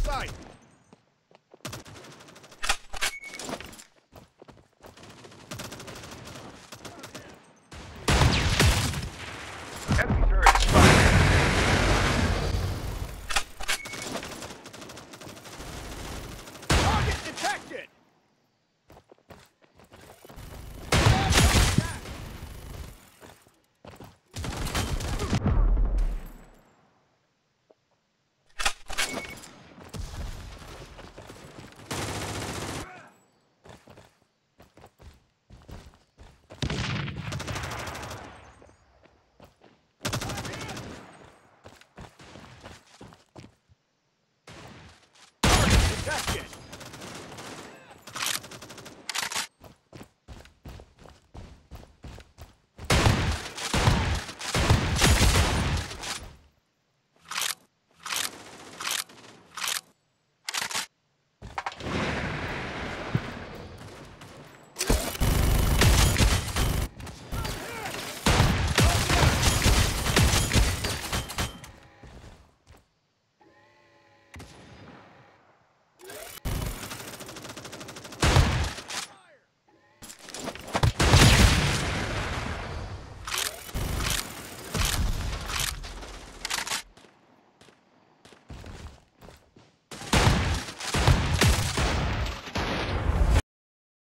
Side.